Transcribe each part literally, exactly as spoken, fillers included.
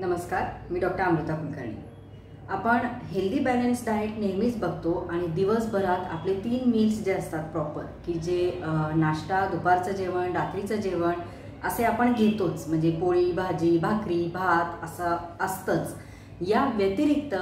नमस्कार, मी डॉक्टर अमृता कुलकर्णी। आपण healthy balance diet नेहमीच बघतो आणि दिवसभरात आपले तीन मील्स जे असतात प्रॉपर, की जे नाश्ता, दुपारचं जेवण, रात्रीचं जेवण असे आपण घेतोच, म्हणजे पोळी, भाजी, भाकरी, भात असं असतंच। या व्यतिरिक्त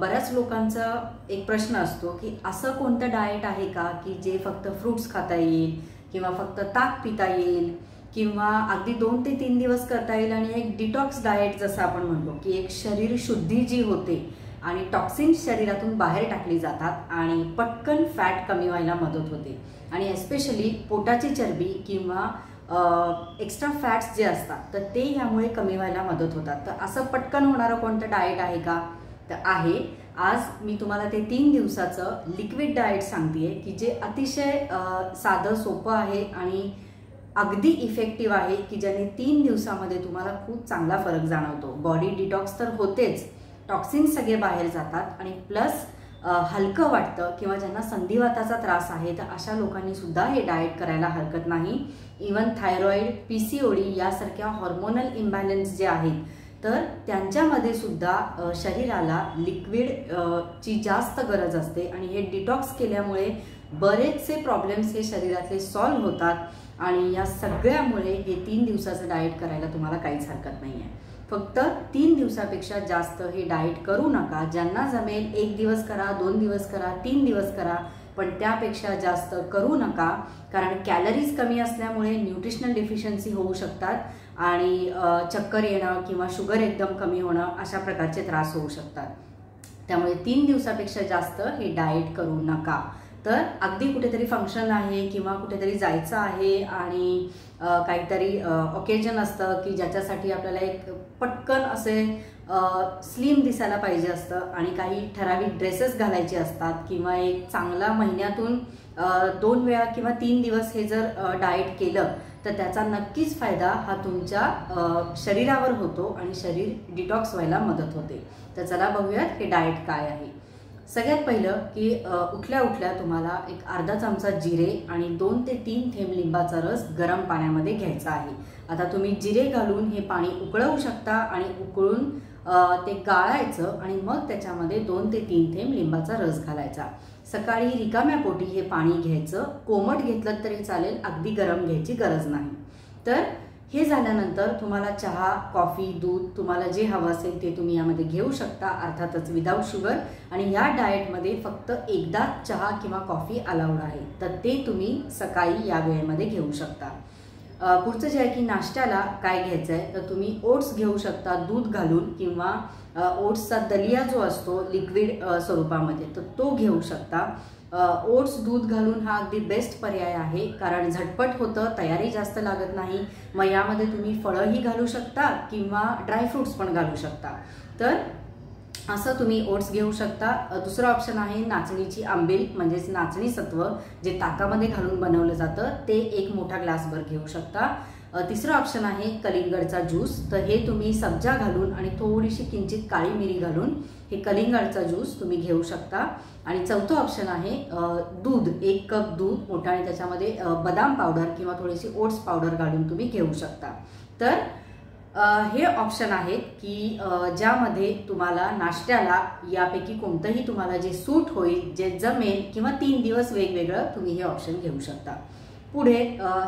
बऱ्याच लोकांचा एक प्रश्न असतो की असं कोणतं डाएट आहे का की जे फक्त फ्रूट्स खाता येईल किंवा फक्त ताक पिता येईल किंवा अगदी दोन ते तीन दिवस करता येईल आणि एक डिटॉक्स डाएट जसं आपण म्हणतो की एक शरीर शुद्धी जी होते आणि टॉक्सिन्स शरीरातून बाहेर टाकली जातात आणि पटकन फॅट कमी व्हायला मदत होते आणि एस्पेशली पोटाची चरबी किंवा एक्स्ट्रा फॅट्स जे असतात तर ते यामुळे कमी व्हायला मदत होतात। तर असं पटकन होणारं कोणतं डाएट आहे का, तर आहे। आज मी तुम्हाला ते तीन दिवसाचं लिक्विड डाएट सांगते आहे की जे अतिशय साधं, सोपं आहे आणि अगदी इफेक्टिव आहे की ज्याने तीन दिवसामध्ये तुम्हाला खूप चांगला फरक जाणवतो। बॉडी डिटॉक्स तर होतेच, टॉक्सिन्स सगळे बाहेर जातात आणि प्लस हलकं वाटतं किंवा ज्यांना संधिवाताचा त्रास आहे तर अशा लोकांनी सुद्धा हे डाएट करायला हरकत नाही। Even thyroid, P C O D यासारख्या हॉर्मोनल इम्बॅलन्स जे आहेत तर त्यांच्यामध्ये सुद्धा शरीराला लिक्विडची जास्त गरज असते आणि हे डिटॉक्स केल्यामुळे बरेचसे प्रॉब्लेम्स हे शरीरातले सॉल्व्ह होतात आणि या सगळ्यामुळे हे तीन दिवसाचं डाएट करायला तुम्हाला काहीच हरकत नाही आहे। फक्त तीन दिवसापेक्षा जास्त हे डाएट करू नका। ज्यांना जमेल एक दिवस करा, दोन दिवस करा, तीन दिवस करा, पण त्यापेक्षा जास्त करू नका, कारण कॅलरीज कमी असल्यामुळे न्यूट्रिशनल डेफिशियन्सी होऊ शकतात आणि चक्कर येणं किंवा शुगर एकदम कमी होणं अशा प्रकारचे त्रास होऊ शकतात। त्यामुळे तीन दिवसापेक्षा जास्त हे डाएट करू नका। तर अगदी कुठेतरी फंक्शन आहे किंवा कुठेतरी जायचं आहे आणि काहीतरी ओकेजन असतं की ज्याच्यासाठी आपल्याला एक पटकन असे स्लिम दिसायला पाहिजे असतं आणि काही ठराविक ड्रेसेस घालायचे असतात किंवा एक चांगला महिन्यातून दोन वेळा किंवा तीन दिवस हे जर डाएट केलं तर त्याचा नक्कीच फायदा हा तुमच्या शरीरावर होतो आणि शरीर डिटॉक्स व्हायला मदत होते। तर चला बघूयात हे डाएट काय आहे। सगळ्यात पहिलं की उठल्या उठल्या तुम्हाला एक अर्धा चमचा जिरे आणि दोन ते तीन थेंब लिंबाचा रस गरम पाण्यामध्ये घ्यायचा आहे। आता तुम्ही जिरे घालून हे पाणी उकळवू शकता आणि उकळून ते गाळायचं आणि मग त्याच्यामध्ये दोन ते तीन थेंब लिंबाचा रस घालायचा। सकाळी रिकाम्या पोटी हे पाणी घ्यायचं, कोमट घेतलं तरी चालेल, अगदी गरम घ्यायची गरज नाही। तर हे झाल्यानंतर तुम्हाला चहा, कॉफी, दूध तुम्हाला जे हवं असेल ते तुम्ही यामध्ये घेऊ शकता, अर्थातच विदाउट शुगर। आणि या डाएटमध्ये फक्त एकदाच चहा किंवा कॉफी अलाउड आहे, तर ते तुम्ही सकाळी या वेळेमध्ये घेऊ शकता। पुढचं जे आहे की नाश्त्याला काय घ्यायचं आहे, तर तुम्ही ओट्स घेऊ शकता दूध घालून किंवा ओट्सचा दलिया जो असतो लिक्विड स्वरूपामध्ये तर तो घेऊ शकता। ओट्स दूध घालून हा अगदी बेस्ट पर्याय आहे, कारण झटपट होतं, तयारी जास्त लागत नाही। मग यामध्ये तुम्ही फळंही घालू शकता किंवा ड्रायफ्रूट्स पण घालू शकता। तर असं तुम्ही ओट्स घेऊ शकता। दुसरा ऑप्शन आहे नाचणीची आंबील, म्हणजेच नाचणी सत्व जे ताकामध्ये घालून बनवलं जातं ते एक मोठा ग्लासभर घेऊ शकता। तिसरा ऑप्शन आहे कलिंगडचा ज्यूस, तर हे तुम्ही सब्जा घालून आणि थोडीशी किंचित काळी मिरी घालून हे कलिंगडचा ज्यूस तुम्ही घेऊ शकता। आणि चौथं ऑप्शन आहे दूध, एक कप दूध मोठा आणि त्याच्यामध्ये बदाम पावडर किंवा थोडीशी ओट्स पावडर घालून तुम्ही घेऊ शकता। तर आ, हे ऑप्शन आहेत की ज्यामध्ये तुम्हाला नाश्त्याला यापैकी कोणतंही तुम्हाला जे सूट होईल, जे जमेल किंवा तीन दिवस वेगवेगळं तुम्ही हे ऑप्शन घेऊ शकता। पुढे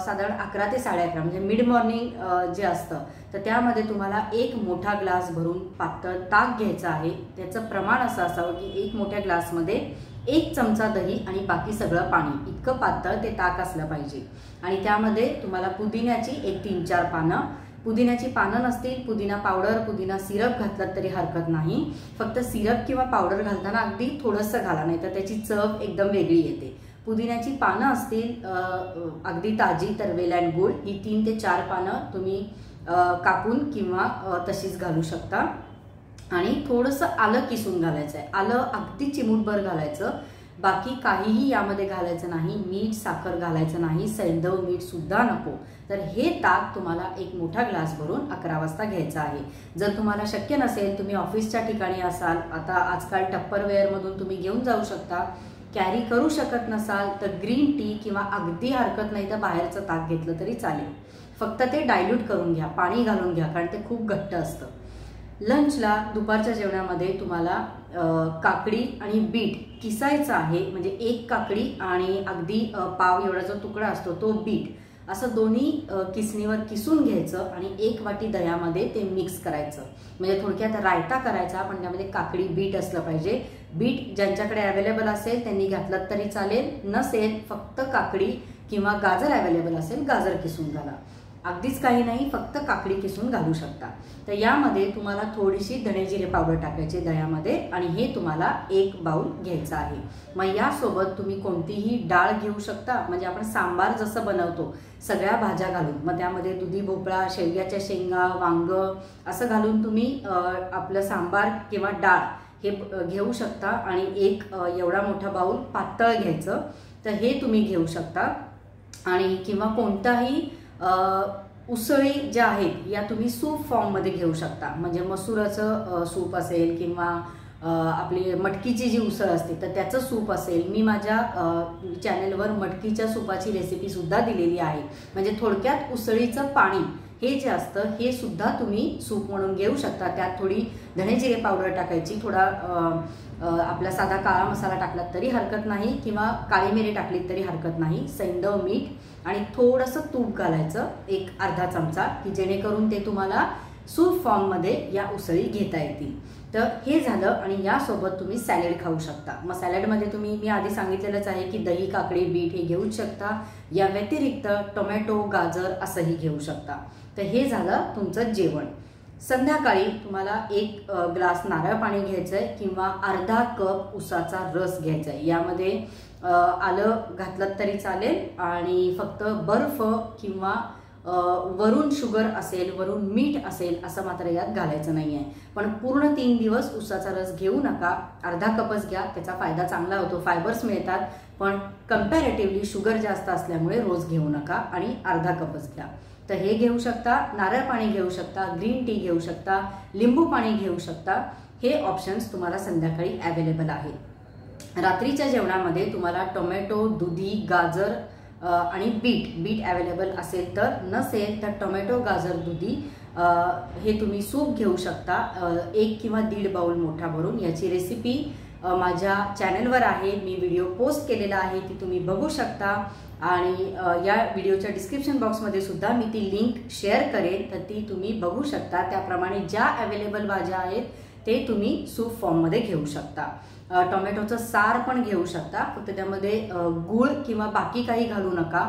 साधारण अकरा ते साडे अकरा म्हणजे मिड मॉर्निंग जे असतं तर त्यामध्ये तुम्हाला एक मोठा ग्लास भरून पातळ ताक घ्यायचं आहे। त्याचं प्रमाण असं असावं की एक मोठ्या ग्लासमध्ये एक चमचा दही आणि बाकी सगळं पाणी, इतकं पातळ ते ताक असलं पाहिजे। आणि त्यामध्ये तुम्हाला पुदिन्याची एक तीन चार पानं, पुदिन्याची पानं नसतील पुदिना पावडर, पुदिना सिरप घातलात तरी हरकत नाही। फक्त सिरप किंवा पावडर घालताना अगदी थोडंसं घाला, नाही तर त्याची चव एकदम वेगळी येते। पुदिन्याची पानं असतील अगदी ताजी, तर वेल अँड गुळ ही तीन ते चार पानं तुम्ही कापून किंवा तशीच घालू शकता। आणि थोडंसं आलं किसून घालायचं आहे, आलं अगदी चिमूटभर घालायचं, बाकी काहीही यामध्ये घालायचं नाही, मीठ, साखर घालायचं नाही, सैंधव मीठसुद्धा नको। तर हे ताक तुम्हाला एक मोठा ग्लास भरून अकरा वाजता घ्यायचं आहे। जर तुम्हाला शक्य नसेल, तुम्ही ऑफिसच्या ठिकाणी असाल, आता आजकाल टप्परवेअरमधून तुम्ही घेऊन जाऊ शकता, कॅरी करू शकत नसाल तर ग्रीन टी किंवा अगदी हरकत नाही तर बाहेरचं ताक घेतलं तरी चालेल। फक्त ते डायल्यूट करून घ्या, पाणी घालून घ्या, कारण ते खूप घट्ट असतं। लंचला दुपारच्या जेवणामध्ये तुम्हाला काकडी आणि बीट किसायचं आहे, म्हणजे एक काकडी आणि अगदी पाव एवढा जो तुकडा असतो तो बीट असं दोन्ही किसणीवर किसून घ्यायचं आणि एक वाटी दह्यामध्ये ते मिक्स करायचं। म्हणजे थोडक्यात रायता करायचा, पण त्यामध्ये काकडी बीट असलं पाहिजे। बीट ज्यांच्याकडे अवेलेबल असेल त्यांनी घातलं तरी चालेल, नसेल फक्त काकडी किंवा गाजर अवेलेबल असेल गाजर किसून घाला, अगदीच काही नाही फक्त काकडी किसून घालू शकता। तर यामध्ये तुम्हाला थोडीशी धणेजिरे पावडर टाकायचे दह्यामध्ये आणि हे तुम्हाला एक बाउल घ्यायचं आहे। मग यासोबत तुम्ही कोणतीही डाळ घेऊ शकता, म्हणजे आपण सांबार जसं बनवतो सगळ्या भाज्या घालून, मग त्यामध्ये दुधी भोपळा शेवग्याच्या शेंगा वांग असं घालून तुम्ही आपलं सांबार किंवा डाळ हे घेऊ शकता आणि एक एवढा मोठा बाउल पातळ घ्यायचं तर हे तुम्ही घेऊ शकता। आणि किंवा कोणताही उसळी जे आहेत या तुम्ही सूप फॉर्म मध्ये घेऊ शकता, म्हणजे मसूराचं सूप असेल किंवा आपली मटकीची जी उसळ असते तर त्याचं सूप असेल। मी माझ्या चॅनलवर मटकीच्या सूपाची रेसिपी सुद्धा दिलेली आहे, म्हणजे थोडक्यात उसळीचं पाणी हे जे असतं हे सुद्धा तुम्ही सूप म्हणून घेऊ शकता। त्यात थोडी धणेजिरे पावडर टाकायची, थोडा आपला साधा काळा मसाला टाकला तरी हरकत नाही किंवा काळी मिरी टाकली तरी हरकत नाही, सैंधव मीठ आणि थोडंसं तूप घालायचं एक अर्धा चमचा की जेणेकरून ते तुम्हाला सूप फॉर्ममध्ये या उसळी घेता येतील। तर हे झालं आणि यासोबत तुम्ही सॅलेड खाऊ शकता। मग सॅलेडमध्ये तुम्ही मी आधी सांगितलेलंच आहे की दही काकडी बीट हे घेऊच शकता, या व्यतिरिक्त टोमॅटो गाजर असंही घेऊ शकता। तर हे झालं तुमचं जेवण। संध्याकाळी तुम्हाला एक ग्लास नारळ पाणी घ्यायचं आहे किंवा अर्धा कप उसाचा रस घ्यायचा आहे। यामध्ये आलं घातलं तरी चालेल आणि फक्त बर्फ किंवा वरून शुगर असेल वरून मीठ असेल असं मात्र यात घालायचं नाही आहे। पण पूर्ण तीन दिवस उसाचा रस घेऊ नका, अर्धा कपच घ्या, त्याचा फायदा चांगला होतो, फायबर्स मिळतात, पण कंपॅरेटिव्हली शुगर जास्त असल्यामुळे रोज घेऊ नका आणि अर्धा कपच घ्या। तर हे घेऊ शकता, नारळ पाणी घेऊ शकता, ग्रीन टी घेऊ शकता, लिंबू पाणी घेऊ शकता, हे ऑप्शन्स तुम्हाला संध्याकाळी अवेलेबल आहेत। रात्रीच्या जेवणामध्ये तुम्हाला टोमॅटो दुधी गाजर आणि बीट बीट अवेलेबल असेल तर, नसेल तर टोमॅटो गाजर दुधी हे तुम्ही सूप घेऊ शकता एक किंवा दीड बाउल मोठा भरून। याची रेसिपी माझ्या चॅनलवर आहे, मी व्हिडिओ पोस्ट केलेला आहे, ती तुम्ही बघू शकता आणि या व्हिडिओच्या डिस्क्रिप्शन बॉक्समध्ये सुद्धा मी ती लिंक शेअर करेन, तर ती तुम्ही बघू शकता। त्याप्रमाणे ज्या अवेलेबल भाज्या आहेत ते तुम्ही सूप फॉर्ममध्ये घेऊ शकता। टोमॅटोचं सार पण घेऊ शकता, फक्त त्यामध्ये गूळ किंवा बाकी काही घालू नका,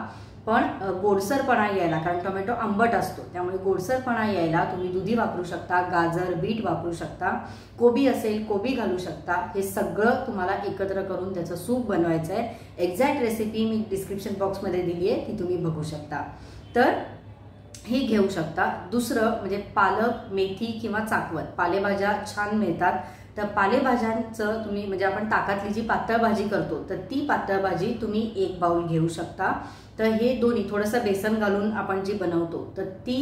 पण गोडसरपणा यायला, कारण टोमॅटो आंबट असतो त्यामुळे गोडसरपणा यायला तुम्ही दुधी वापरू शकता, गाजर बीट वापरू शकता, कोबी असेल कोबी घालू शकता। हे सगळं तुम्हाला एकत्र करून त्याचं सूप बनवायचं आहे। एक्झॅक्ट रेसिपी मी डिस्क्रिप्शन बॉक्समध्ये दिली आहे, ती तुम्ही बघू शकता। तर हे घेऊ शकता। दुसरं म्हणजे पालक मेथी किंवा चाकवत पालेभाज्या छान मिळतात, तर पालेभाज्यांचं तुम्ही म्हणजे आपण ताकातली जी पातळ भाजी करतो तर ती पातळ भाजी तुम्ही एक बाउल घेऊ शकता। तर हे दोन्ही थोडंसं बेसन घालून आपण जी बनवतो तर ती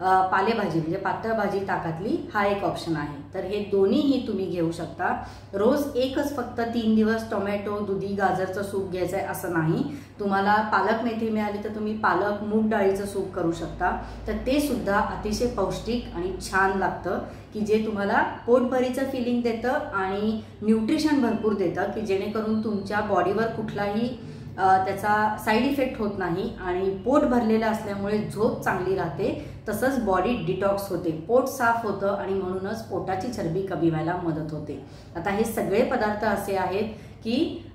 पालेभाजी म्हणजे पातळ भाजी ताकातली हा एक ऑप्शन आहे, तर हे दोन्हीही तुम्ही घेऊ शकता। रोज एकच फक्त तीन दिवस टोमॅटो दुधी गाजरचं सूप घ्यायचं आहे असं नाही, तुम्हाला पालक मेथी मिळाली तर तुम्ही पालक मूग डाळीचं सूप करू शकता, तर ते सुद्धा अतिशय पौष्टिक आणि छान लागतं की जे तुम्हाला पोटभरीचं फिलिंग देतं आणि न्यूट्रिशन भरपूर देतं की जेणेकरून तुमच्या बॉडीवर कुठलाही त्याचा साईड इफेक्ट होत नाही आणि पोट भरलेलं असल्यामुळे झोप चांगली राहते, तसंच बॉडी डिटॉक्स होते, पोट साफ होतं आणि म्हणूनच पोटाची चरबी कमी व्हायला मदत होते। आता हे सगळे पदार्थ असे आहेत की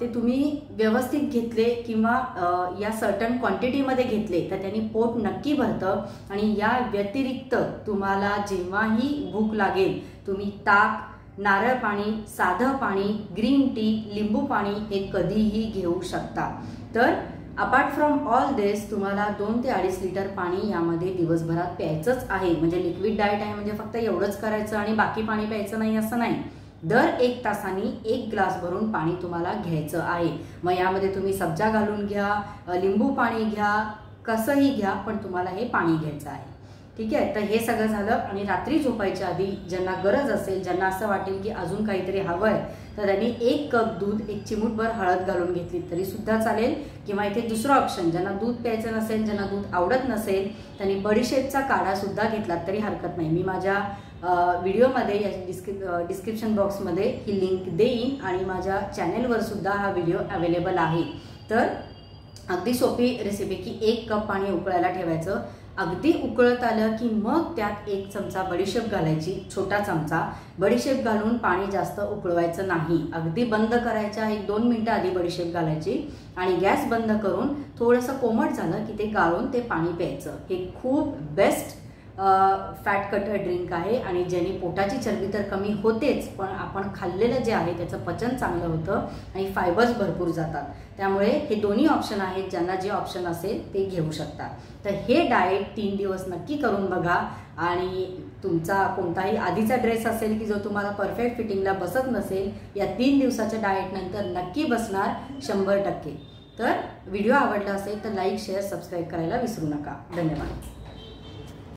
ते तुम्ही व्यवस्थित घेतले किंवा या सर्टन क्वांटिटीमध्ये घेतले तर त्यांनी पोट नक्की भरतं। आणि या व्यतिरिक्त तुम्हाला जेव्हाही भूक लागेल तुम्ही ताक नारळ पाणी साधं पाणी ग्रीन टी लिंबू पाणी हे कधीही घेऊ शकता। तर अपार्ट फ्रॉम ऑल दिस तुम्हाला दोन ते अडीच लिटर पाणी यामध्ये दिवसभरात प्यायचंच आहे, म्हणजे लिक्विड डाएट आहे म्हणजे फक्त एवढंच करायचं आणि बाकी पाणी प्यायचं नाही असं नाही, दर एक तासाने एक ग्लास भरून पाणी तुम्हाला घ्यायचं आहे। मग यामध्ये तुम्ही सब्जा घालून घ्या, लिंबू पाणी घ्या, कसंही घ्या, पण तुम्हाला हे पाणी घ्यायचं आहे। ठीक है। तर हे सगळं झालं आणि रात्री झोपायच्या आधी ज्यांना गरज असेल, ज्यांना असं वाटेल की अजून काहीतरी हवं आहे, तर त्यांनी एक कप दूध एक चिमूटभर हळद घालून घेतली तरी सुद्धा चालेल। किंवा इथे दुसरा ऑप्शन, ज्यांना दूध प्यायचं नसेल, ज्यांना दूध आवडत नसेल, त्यांनी बडीशेपचा काढा सुद्धा घेतला तरी हरकत नाही। मी माझ्या व्हिडिओमध्ये या डिस्क्रिप डिस्क्रिप्शन बॉक्समध्ये ही लिंक देईन आणि माझ्या चॅनलवर सुद्धा हा व्हिडिओ अवेलेबल आहे। तर अगदी सोपी रेसिपी की एक कप पाणी उकळायला ठेवायचं, अगदी उकळत आलं की मग त्यात एक चमचा बडीशेप घालायची, छोटा चमचा बडीशेप घालून पाणी जास्त उकळवायचं नाही, अगदी बंद करायच्या एक दोन मिनटं आधी बडीशेप घालायची आणि गॅस बंद करून थोडंसं कोमट झालं की ते गाळून ते पाणी प्यायचं। हे खूप बेस्ट फॅट कटर ड्रिंक आहे आणि ज्याने पोटाची चरबी तर कमी होतेच, पण आपण खाल्लेलं जे आहे त्याचं पचन चांगलं होतं आणि फायबर्स भरपूर जातात। त्यामुळे हे दोन्ही ऑप्शन आहेत, ज्यांना जे ऑप्शन असेल ते घेऊ शकता। तर हे डाएट तीन दिवस नक्की करून बघा आणि तुमचा कोणताही आधीचा ड्रेस असेल की जो तुम्हाला परफेक्ट फिटिंगला बसत नसेल, या तीन दिवसाच्या डाएटनंतर नक्की बसणार शंभर टक्के। तर व्हिडिओ आवडला असेल तर लाईक शेअर सबस्क्राईब करायला विसरू नका। धन्यवाद।